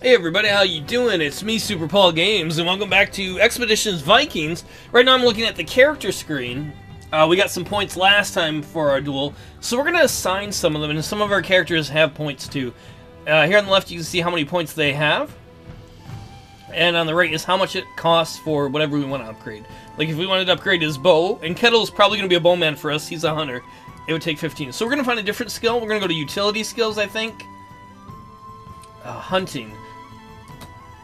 Hey everybody, how you doing? It's me, Super Paul Games, and welcome back to Expeditions Vikings. Right now I'm looking at the character screen. We got some points last time for our duel, so we're going to assign some of them, and some of our characters have points too. Here on the left you can see how many points they have, and on the right is how much it costs for whatever we want to upgrade. Like if we wanted to upgrade his bow, and Kettle's probably going to be a bowman for us, he's a hunter, it would take 15. So we're going to find a different skill. We're going to go to utility skills, I think. Hunting.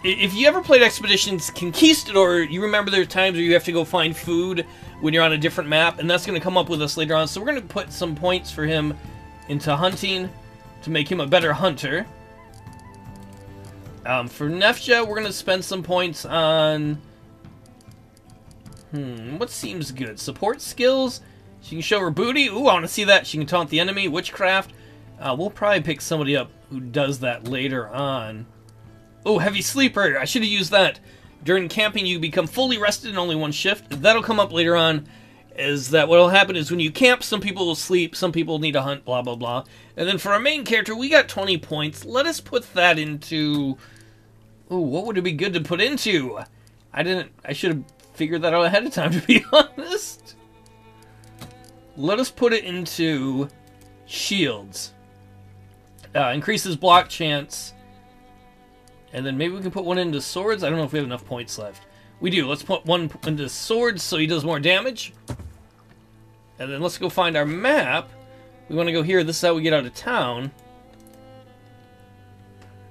If you ever played Expeditions Conquistador, you remember there are times where you have to go find food when you're on a different map, and that's going to come up with us later on. So we're going to put some points for him into hunting to make him a better hunter. For Nefja, we're going to spend some points on... what seems good? Support skills? She can show her booty. Ooh, I want to see that. She can taunt the enemy. Witchcraft. We'll probably pick somebody up who does that later on. Oh, heavy sleeper. I should have used that. During camping, you become fully rested in only one shift. That'll come up later on, is that what'll happen is when you camp, some people will sleep, some people need to hunt, blah, blah, blah. And then for our main character, we got 20 points. Let us put that into... Oh, what would it be good to put into? I should have figured that out ahead of time, to be honest. Let us put it into shields. Increases block chance. And then maybe we can put one into swords. I don't know if we have enough points left. We do. Let's put one into swords so he does more damage. And then let's go find our map. We want to go here. This is how we get out of town.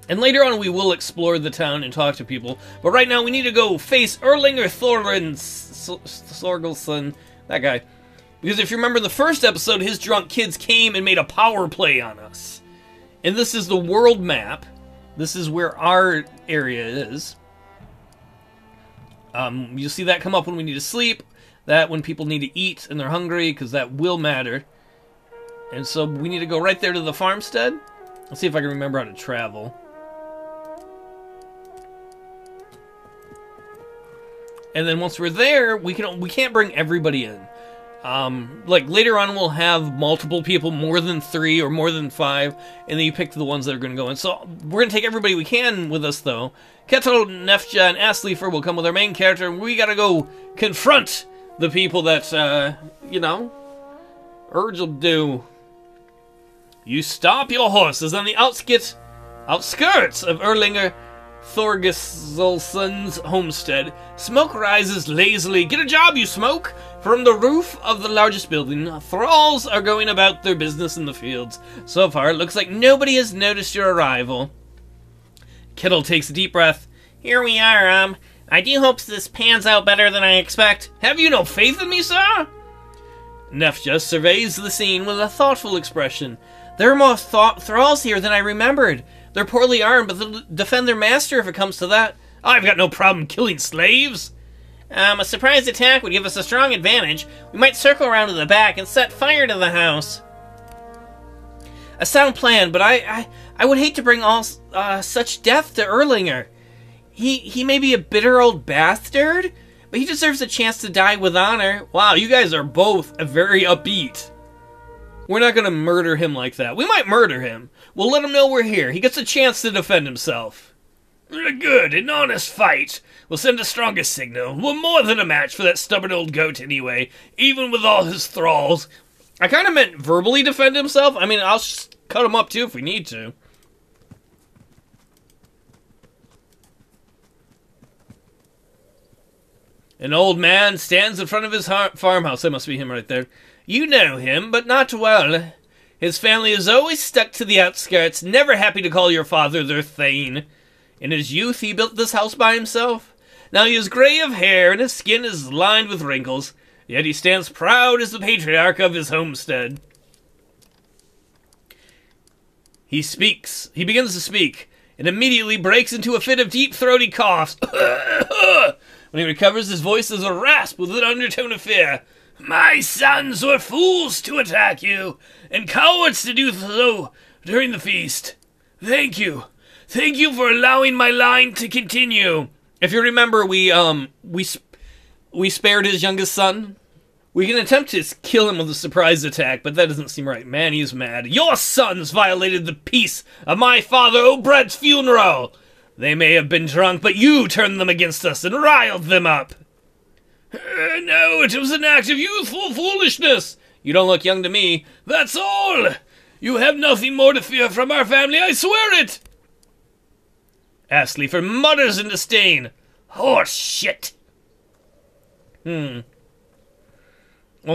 And later on we will explore the town and talk to people. But right now we need to go face Erlinger Thorgelson. That guy. Because if you remember the first episode, his drunk kids came and made a power play on us. And this is the world map. This is where our area is. You'll see that come up when we need to sleep, that when people need to eat and they're hungry, because that will matter. And so we need to go right there to the farmstead. Let's see if I can remember how to travel. And then once we're there, we can't bring everybody in. Like later on we'll have multiple people, more than 3 or more than 5, and then you pick the ones that are going to go in. So we're going to take everybody we can with us though. Kettle, Nefja, and Asleifer will come with our main character. We got to go confront the people that, you know, urge will do. You stop your horses on the outskirts of Erlinger Thorgelson's homestead. Smoke rises lazily. Get a job, you smoke! From the roof of the largest building, thralls are going about their business in the fields. So far, it looks like nobody has noticed your arrival. Kettle takes a deep breath. Here we are, I do hope this pans out better than I expect. Have you no faith in me, sir? Nefja surveys the scene with a thoughtful expression. There are more thralls here than I remembered. They're poorly armed, but they'll defend their master if it comes to that. I've got no problem killing slaves. A surprise attack would give us a strong advantage. We might circle around to the back and set fire to the house. A sound plan, but I would hate to bring all such death to Erlinger. He may be a bitter old bastard, but he deserves a chance to die with honor. Wow, you guys are both very upbeat. We're not going to murder him like that. We might murder him. We'll let him know we're here. He gets a chance to defend himself. A good and honest fight will send a stronger signal. We're more than a match for that stubborn old goat anyway, even with all his thralls. I kind of meant verbally defend himself. I mean, I'll cut him up too if we need to. An old man stands in front of his farmhouse. That must be him right there. You know him, but not well. His family is always stuck to the outskirts, never happy to call your father their thane. In his youth, he built this house by himself. Now he is gray of hair, and his skin is lined with wrinkles. Yet he stands proud as the patriarch of his homestead. He speaks. He begins to speak, and immediately breaks into a fit of deep-throaty coughs. When he recovers, his voice is a rasp with an undertone of fear. My sons were fools to attack you, and cowards to do so during the feast. Thank you. Thank you for allowing my line to continue. If you remember, we spared his youngest son. We can attempt to kill him with a surprise attack, but that doesn't seem right. Man, he's mad. Your sons violated the peace of my father O'Bread's funeral. They may have been drunk, but you turned them against us and riled them up. No, it was an act of youthful foolishness. You don't look young to me. That's all. You have nothing more to fear from our family, I swear it. Asleifer mutters in disdain. Horse shit. Well,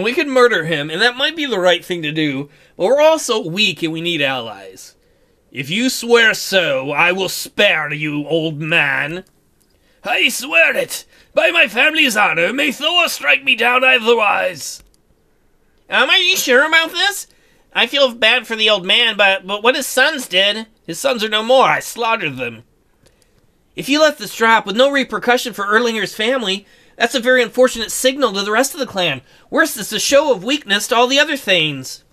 we could murder him, and that might be the right thing to do, but we're also weak and we need allies. If you swear so, I will spare you, old man. I swear it! By my family's honor, may Thor strike me down otherwise! Are you sure about this? I feel bad for the old man, but what his sons did... His sons are no more, I slaughtered them. If you let this drop with no repercussion for Erlinger's family, that's a very unfortunate signal to the rest of the clan. Worse, it's a show of weakness to all the other thanes.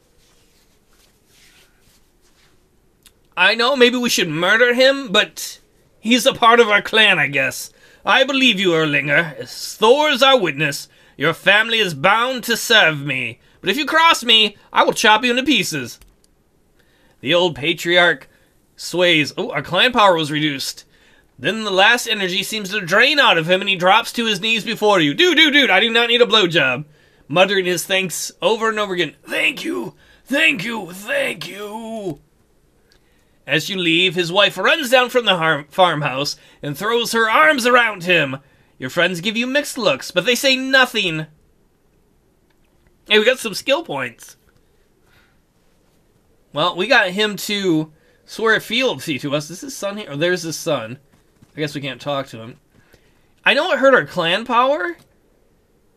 I know, maybe we should murder him, but he's a part of our clan, I guess. I believe you, Erlinger. As Thor is our witness, your family is bound to serve me. But if you cross me, I will chop you into pieces. The old patriarch sways. Oh, our clan power was reduced. Then the last energy seems to drain out of him, and he drops to his knees before you. Dude, I do not need a blowjob. Muttering his thanks over and over again. Thank you, thank you, thank you. As you leave, his wife runs down from the farmhouse and throws her arms around him. Your friends give you mixed looks, but they say nothing. Hey, we got some skill points. Well, we got him to swear fealty to us. Is his son here? Oh, there's his son. I guess we can't talk to him. I know it hurt our clan power.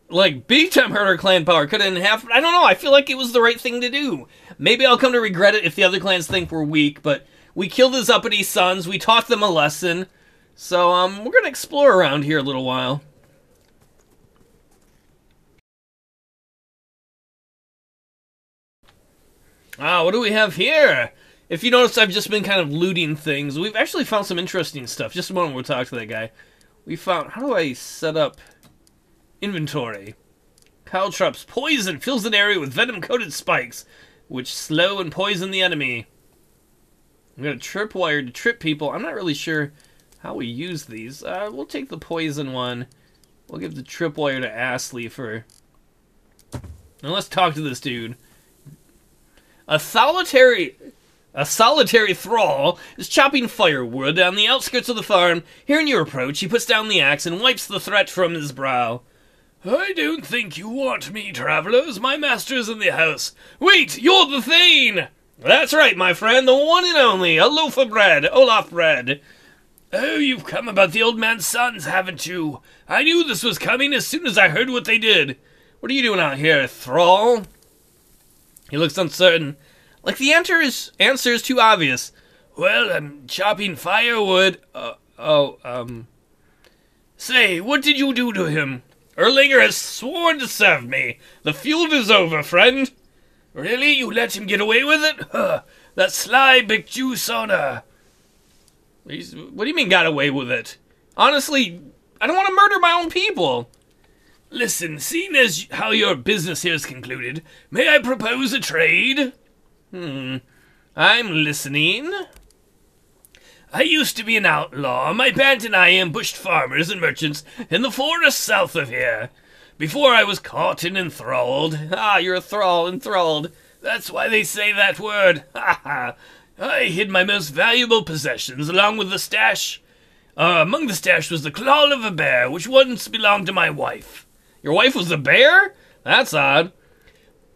Like, big time hurt our clan power. Cut it in half. I don't know. I feel like it was the right thing to do. Maybe I'll come to regret it if the other clans think we're weak, but... We killed his uppity sons. We taught them a lesson. So, we're going to explore around here a little while. What do we have here? If you notice, I've just been kind of looting things. We've actually found some interesting stuff. Just a moment, we'll talk to that guy. We found... How do I set up inventory? Caltrops poison fills an area with venom-coated spikes, which slow and poison the enemy. I'm going to tripwire to trip people. I'm not really sure how we use these. We'll take the poison one. We'll give the tripwire to Asleifer. Now let's talk to this dude. A solitary thrall is chopping firewood on the outskirts of the farm. Hearing your approach, he puts down the axe and wipes the threat from his brow. I don't think you want me, travelers. My master's in the house. Wait, you're the Thane! That's right, my friend, the one and only, a loaf of bread, Olaf O'Bread. Oh, you've come about the old man's sons, haven't you? I knew this was coming as soon as I heard what they did. What are you doing out here, thrall? He looks uncertain. Like the answer is too obvious. Well, I'm chopping firewood. Say, what did you do to him? Erlinger has sworn to serve me. The feud is over, friend. Really? You let him get away with it? Huh. That sly big Jew sauna. What do you mean got away with it? Honestly, I don't want to murder my own people. Listen, seeing as how your business here is concluded, may I propose a trade? I'm listening. I used to be an outlaw. My band and I ambushed farmers and merchants in the forest south of here. Before I was caught and enthralled. Ah, you're a thrall, enthralled. That's why they say that word. Ha ha. I hid my most valuable possessions along with the stash. Among the stash was the claw of a bear, which once belonged to my wife. Your wife was a bear? That's odd.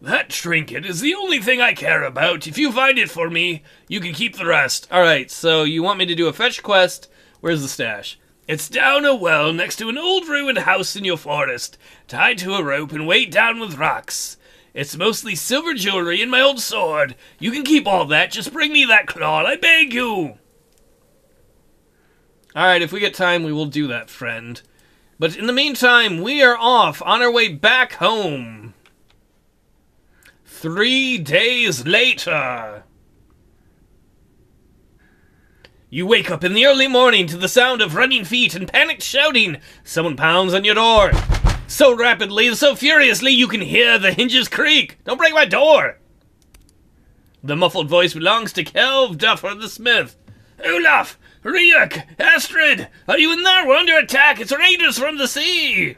That trinket is the only thing I care about. If you find it for me, you can keep the rest. Alright, so you want me to do a fetch quest. Where's the stash? It's down a well next to an old ruined house in your forest, tied to a rope and weighed down with rocks. It's mostly silver jewelry and my old sword. You can keep all that, just bring me that claw, I beg you. Alright, if we get time, we will do that, friend. But in the meantime, we are off on our way back home. 3 days later... You wake up in the early morning to the sound of running feet and panicked shouting. Someone pounds on your door. So rapidly and so furiously you can hear the hinges creak. Don't break my door. The muffled voice belongs to Kelv Dufr the smith. Olaf, Ryuk! Astrid! Are you in there? We're under attack! It's raiders from the sea!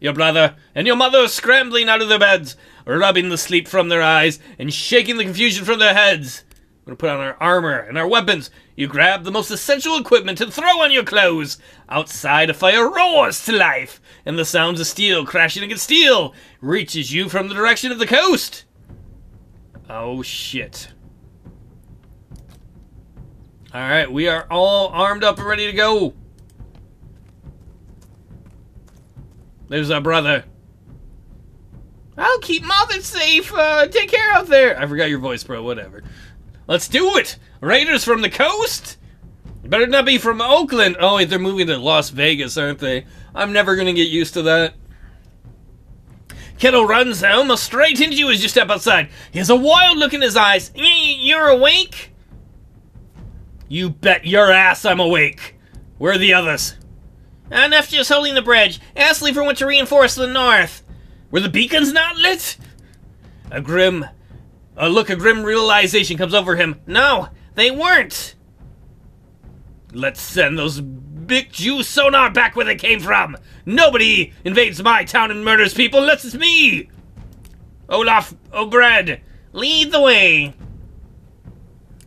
Your brother and your mother are scrambling out of their beds, rubbing the sleep from their eyes and shaking the confusion from their heads. We're going to put on our armor and our weapons. You grab the most essential equipment and throw on your clothes. Outside, a fire roars to life, and the sounds of steel crashing against steel reaches you from the direction of the coast. Oh, shit. Alright, we are all armed up and ready to go. There's our brother. I'll keep Mothin safe. Take care out there. I forgot your voice, bro. Whatever. Let's do it! Raiders from the coast? It better not be from Oakland. Oh, wait, they're moving to Las Vegas, aren't they? I'm never going to get used to that. Kettle runs almost straight into you as you step outside. He has a wild look in his eyes. You're awake? You bet your ass I'm awake. Where are the others? Nefja's holding the bridge. Asleifer went to reinforce the north. Were the beacons not lit? A grim realization comes over him. No, they weren't. Let's send those big Jew sonar back where they came from. Nobody invades my town and murders people unless it's me. Olaf O'Bread, lead the way.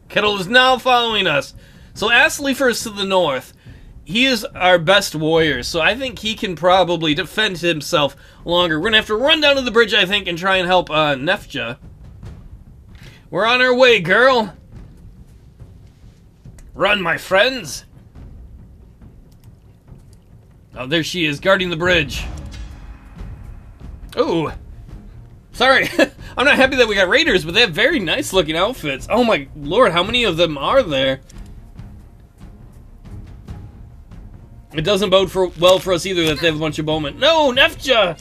Kettle is now following us. So Asleifer is to the north. He is our best warrior, so I think he can probably defend himself longer. We're going to have to run down to the bridge, I think, and try and help Nefja. We're on our way, girl. Run, my friends. Oh, there she is, guarding the bridge. Ooh. Sorry. I'm not happy that we got raiders, but they have very nice-looking outfits. Oh, my Lord, how many of them are there? It doesn't bode well for us either that they have a bunch of bowmen. No, Nefja!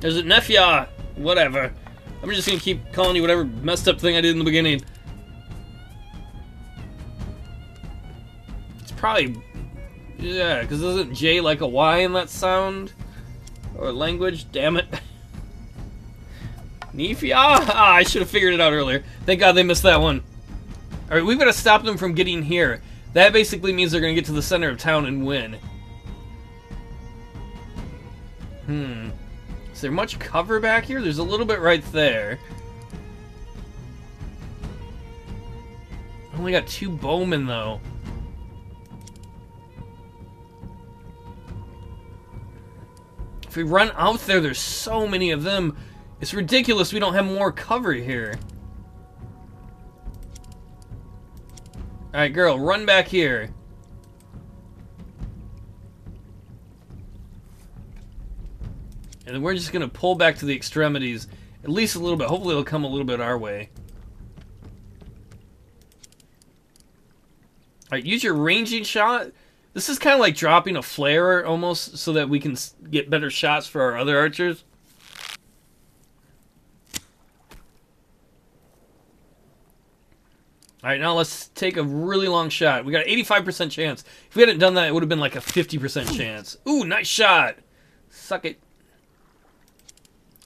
There's a Nefja. Whatever. I'm just going to keep calling you whatever messed up thing I did in the beginning. It's probably... yeah, because isn't J like a Y in that sound? Or language? Damn it. Nefja? Ah, I should have figured it out earlier. Thank God they missed that one. Alright, we've got to stop them from getting here. That basically means they're going to get to the center of town and win. Is there much cover back here? There's a little bit right there. I only got 2 bowmen, though. If we run out there, there's so many of them. It's ridiculous we don't have more cover here. Alright, girl, run back here. And then we're just going to pull back to the extremities, at least a little bit. Hopefully it'll come a little bit our way. Alright, use your ranging shot. This is kind of like dropping a flare almost, so that we can get better shots for our other archers. Alright, now let's take a really long shot. We got an 85% chance. If we hadn't done that, it would have been like a 50% chance. Ooh, nice shot! Suck it.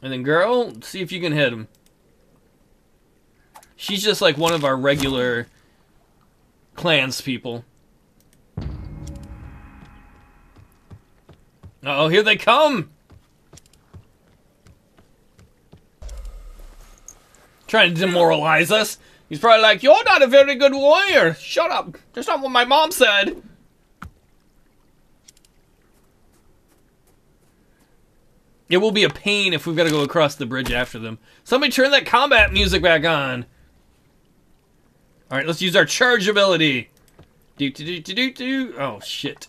And then, girl, see if you can hit him. She's just like one of our regular clans people. Uh-oh, here they come! Trying to demoralize us. He's probably like, you're not a very good warrior. Shut up. That's not what my mom said. It will be a pain if we've got to go across the bridge after them. Somebody turn that combat music back on. Alright, let's use our charge ability. Oh, shit.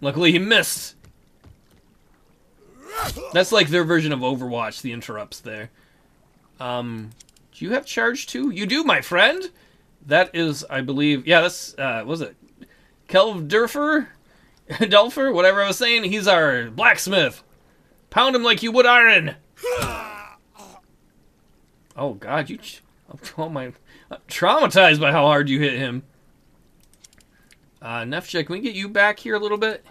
Luckily he missed. That's like their version of Overwatch, the interrupts there. Do you have charge too? You do, my friend! That is, I believe... yeah, that's... what was it? Kelv Dufr? Dulfer, whatever I was saying, he's our blacksmith. Pound him like you would iron. Oh God, you! I'm traumatized by how hard you hit him. Nefja, can we get you back here a little bit?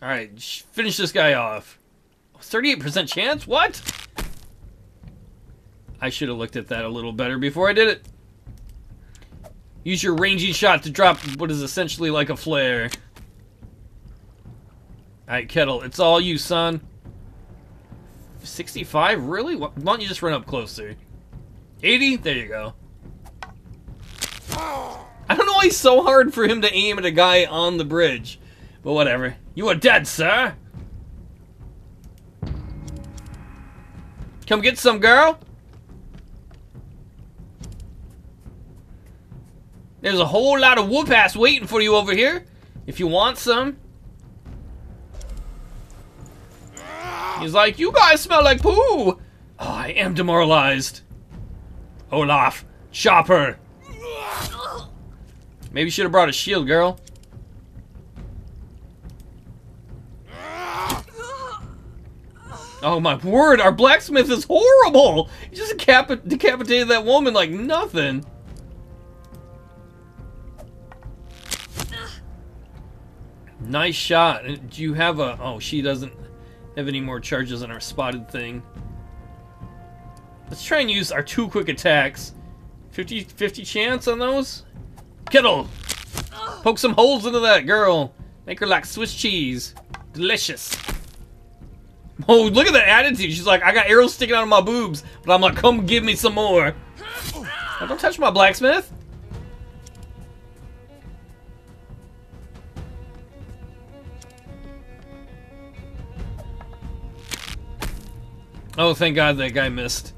All right, finish this guy off. 38% chance? What? I should have looked at that a little better before I did it. Use your ranging shot to drop what is essentially like a flare. Alright, Kettle, it's all you, son. 65? Really? Why don't you just run up closer? 80? There you go. I don't know why it's so hard for him to aim at a guy on the bridge. But whatever. You are dead, sir! Come get some, girl! There's a whole lot of whoop-ass waiting for you over here. If you want some. He's like, you guys smell like poo! Oh, I am demoralized. Olaf, chopper! Maybe you should have brought a shield, girl. Oh my word, our blacksmith is horrible! He just decapitated that woman like nothing. Nice shot. Do you have a... Oh, she doesn't have any more charges on our spotted thing. Let's try and use our two quick attacks. 50-50 chance on those? Kettle! Poke some holes into that girl. Make her like Swiss cheese. Delicious. Oh, look at that attitude. She's like, I got arrows sticking out of my boobs, but I'm like, come give me some more. Now, don't touch my blacksmith. Oh, thank God that guy missed.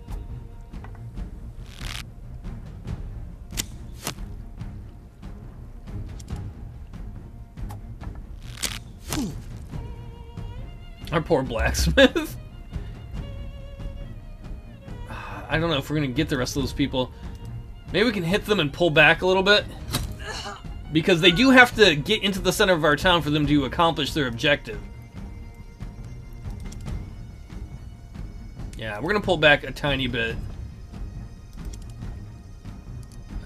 Our poor blacksmith. I don't know if we're going to get the rest of those people. Maybe we can hit them and pull back a little bit. Because they do have to get into the center of our town for them to accomplish their objective. Yeah, we're going to pull back a tiny bit.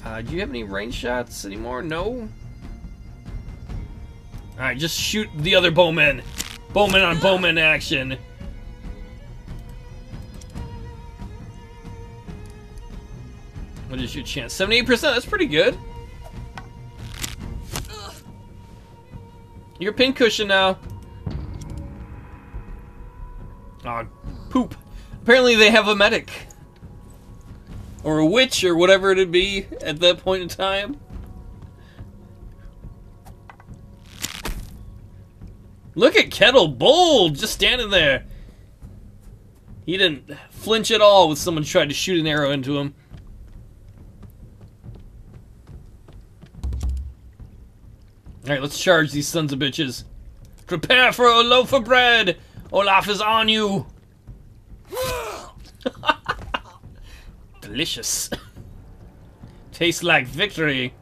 Do you have any range shots anymore? No? Alright, just shoot the other bowmen. Bowman on bowman action. What is your chance? 78%, that's pretty good. You're pincushion now. Aw, poop. Apparently they have a medic. Or a witch or whatever it'd be at that point in time. Look at Kettle, bold, just standing there. He didn't flinch at all when someone tried to shoot an arrow into him. Alright, let's charge these sons of bitches. Prepare for a loaf of bread! Olaf is on you! Delicious. Tastes like victory.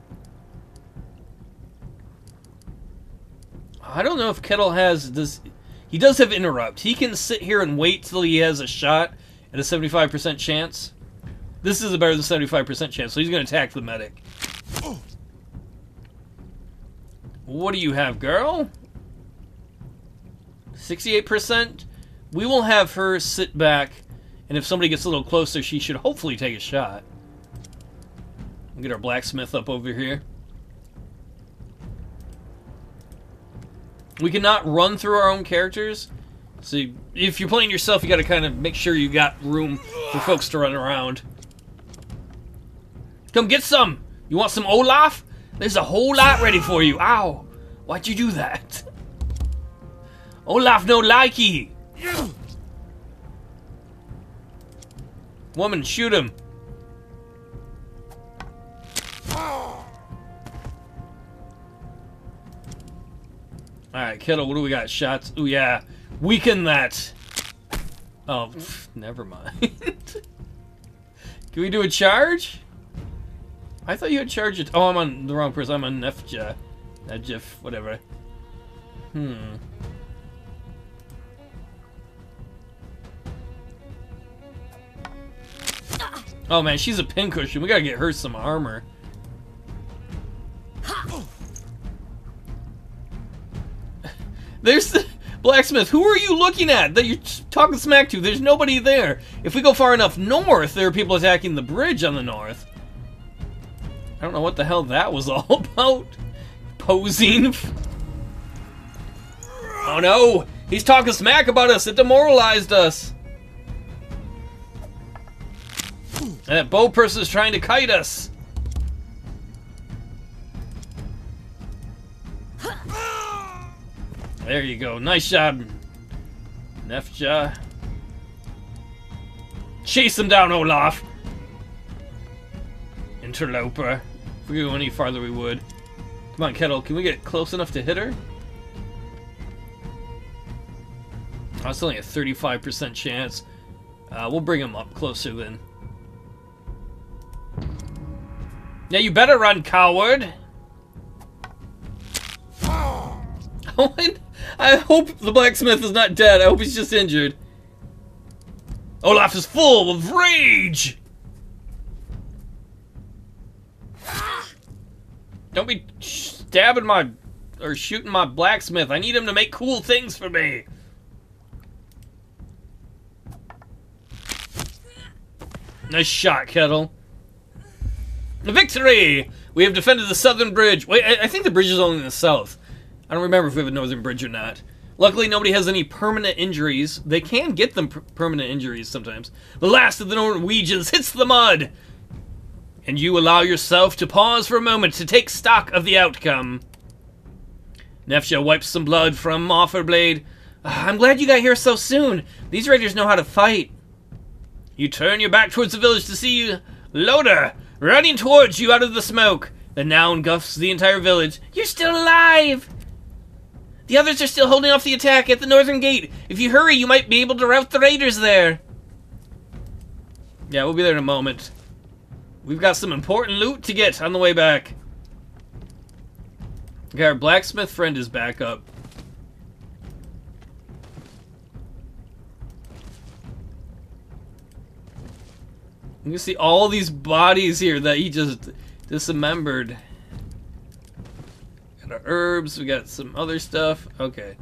I don't know if Kettle has this. He does have interrupt. He can sit here and wait till he has a shot at a 75% chance. This is a better than 75% chance, so he's going to attack the medic. What do you have, girl? 68%? We will have her sit back, and if somebody gets a little closer, she should hopefully take a shot. We'll get our blacksmith up over here. We cannot run through our own characters, so if you're playing yourself, you got to kind of make sure you got room for folks to run around. Come get some! You want some Olaf? There's a whole lot ready for you. Ow! Why'd you do that? Olaf no likey! Woman, shoot him! Alright, Kettle, what do we got? Shots? Ooh, yeah. Weaken that! Oh, pff, never mind. Can we do a charge? I thought you had charge it. Oh, I'm on the wrong person. I'm on Nefja. Nefja, whatever. Oh, man, she's a pincushion. We gotta get her some armor. There's Blacksmith, who are you looking at that you're talking smack to? There's nobody there. If we go far enough north, there are people attacking the bridge on the north. I don't know what the hell that was all about. Posing. Oh no! He's talking smack about us! It demoralized us! And that bow person is trying to kite us! There you go. Nice shot, Nefja. Chase him down, Olaf! Interloper. If we go any farther, we would. Come on, Kettle. Can we get close enough to hit her? Oh, it's only a 35% chance. We'll bring him up closer then. Yeah, you better run, coward! I hope the blacksmith is not dead. I hope he's just injured. Olaf is full of rage! Don't be stabbing my... or shooting my blacksmith. I need him to make cool things for me. Nice shot, Kettle. Victory! We have defended the southern bridge. Wait, I think the bridge is only in the south. I don't remember if we have a northern bridge or not. Luckily, nobody has any permanent injuries. They can get them permanent injuries sometimes. The last of the Norwegians hits the mud! And you allow yourself to pause for a moment to take stock of the outcome. Nefja wipes some blood from off her blade. I'm glad you got here so soon. These raiders know how to fight. You turn your back towards the village to see Loder running towards you out of the smoke. The now engulfs the entire village. You're still alive! The others are still holding off the attack at the northern gate. If you hurry, you might be able to rout the raiders there. Yeah, we'll be there in a moment. We've got some important loot to get on the way back. Okay, our blacksmith friend is back up. You can see all these bodies here that he just dismembered. Got our herbs, we got some other stuff. Okay.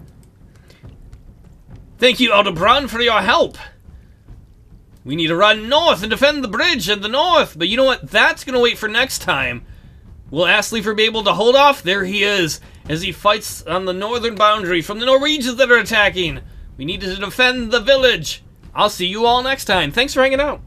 Thank you, Aldebron, for your help. We need to run north and defend the bridge at the north. But you know what? That's going to wait for next time. Will Asleifer be able to hold off? There he is, as he fights on the northern boundary from the Norwegians that are attacking. We need to defend the village. I'll see you all next time. Thanks for hanging out.